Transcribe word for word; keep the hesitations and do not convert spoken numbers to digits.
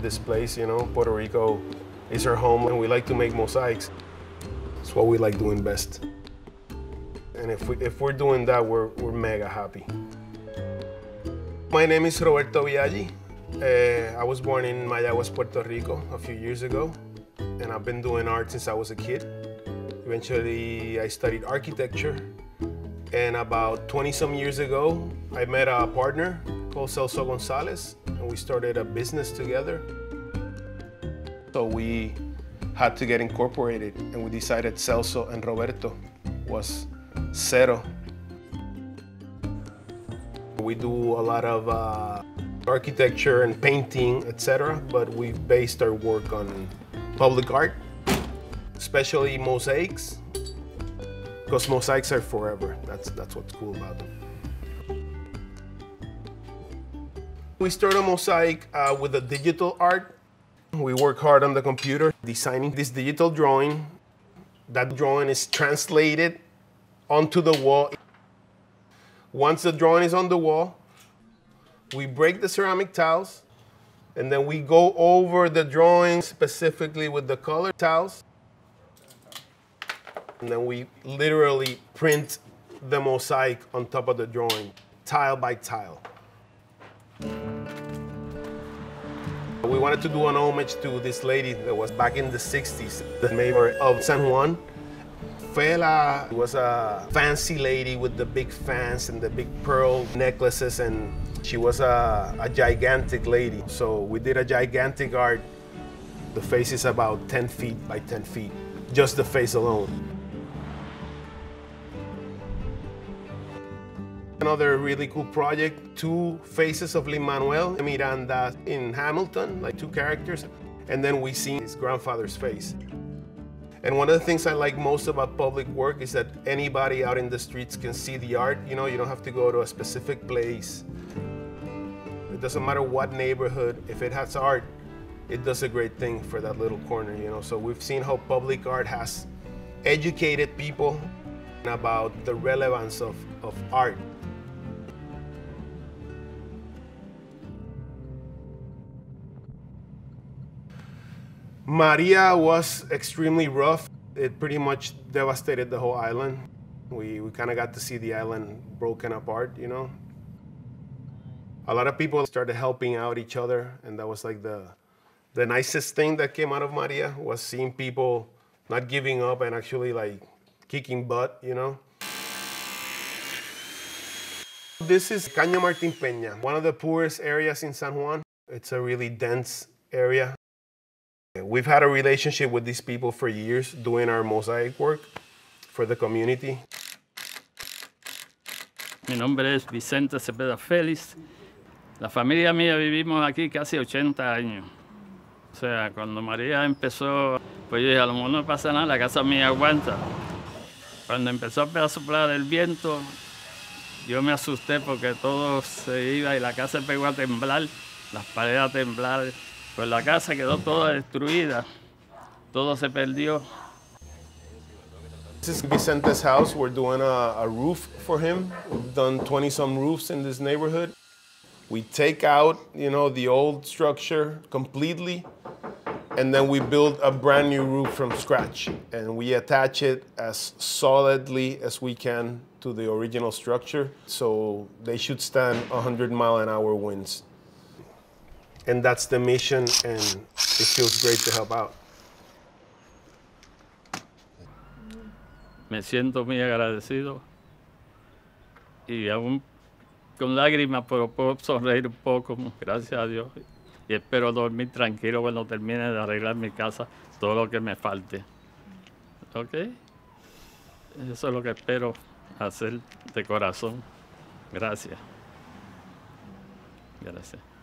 This place, you know, Puerto Rico is our home, and we like to make mosaics. It's what we like doing best. And if, we, if we're doing that, we're, we're mega happy. My name is Roberto Biaggi. Uh, I was born in Mayagüez, Puerto Rico a few years ago, and I've been doing art since I was a kid. Eventually, I studied architecture, and about twenty-some years ago, I met a partner called Celso Gonzalez, and we started a business together. So we had to get incorporated, and we decided Celso and Roberto was Cero. We do a lot of uh, architecture and painting, et cetera, but we based our work on public art, especially mosaics, because mosaics are forever. That's, that's what's cool about them. We start a mosaic uh, with a digital art. We work hard on the computer, designing this digital drawing. That drawing is translated onto the wall. Once the drawing is on the wall, we break the ceramic tiles, and then we go over the drawing specifically with the color tiles. And then we literally print the mosaic on top of the drawing, tile by tile. We wanted to do an homage to this lady that was back in the sixties, the mayor of San Juan. Fela was a fancy lady with the big fans and the big pearl necklaces, and she was a, a gigantic lady. So we did a gigantic art. The face is about ten feet by ten feet, just the face alone. Another really cool project, two faces of Lin-Manuel Miranda in Hamilton, like two characters, and then we see his grandfather's face. And one of the things I like most about public work is that anybody out in the streets can see the art. You know, you don't have to go to a specific place. It doesn't matter what neighborhood, if it has art, it does a great thing for that little corner, you know. So we've seen how public art has educated people about the relevance of, of art. Maria was extremely rough. It pretty much devastated the whole island. We, we kind of got to see the island broken apart, you know. A lot of people started helping out each other, and that was like the, the nicest thing that came out of Maria, was seeing people not giving up and actually like kicking butt, you know. This is Caña Martin Peña, one of the poorest areas in San Juan. It's a really dense area. We've had a relationship with these people for years, doing our mosaic work for the community. Mi nombre es Vicente Cepeda Feliz. La familia mía vivimos aquí casi ochenta años. O sea, cuando María empezó, pues yo dije, a lo mejor no pasa nada, la casa mía aguanta. Cuando empezó a soplar el viento, yo me asusté porque todo se iba y la casa pegó a temblar, las paredes a temblar. Pues la casa quedó toda destruida. Todo se perdió. This is Vicente's house. We're doing a, a roof for him. We've done twenty some roofs in this neighborhood. We take out, you know, the old structure completely, and then we build a brand new roof from scratch. And we attach it as solidly as we can to the original structure, so they should stand one hundred mile an hour winds. And that's the mission, and it feels great to help out. Me siento muy agradecido y aún con lágrimas, pero puedo sonreír un poco, gracias a Dios. Y espero dormir tranquilo cuando termine de arreglar mi casa, todo lo que me falte. ¿Ok? Eso es lo que espero hacer de corazón. Gracias. Gracias.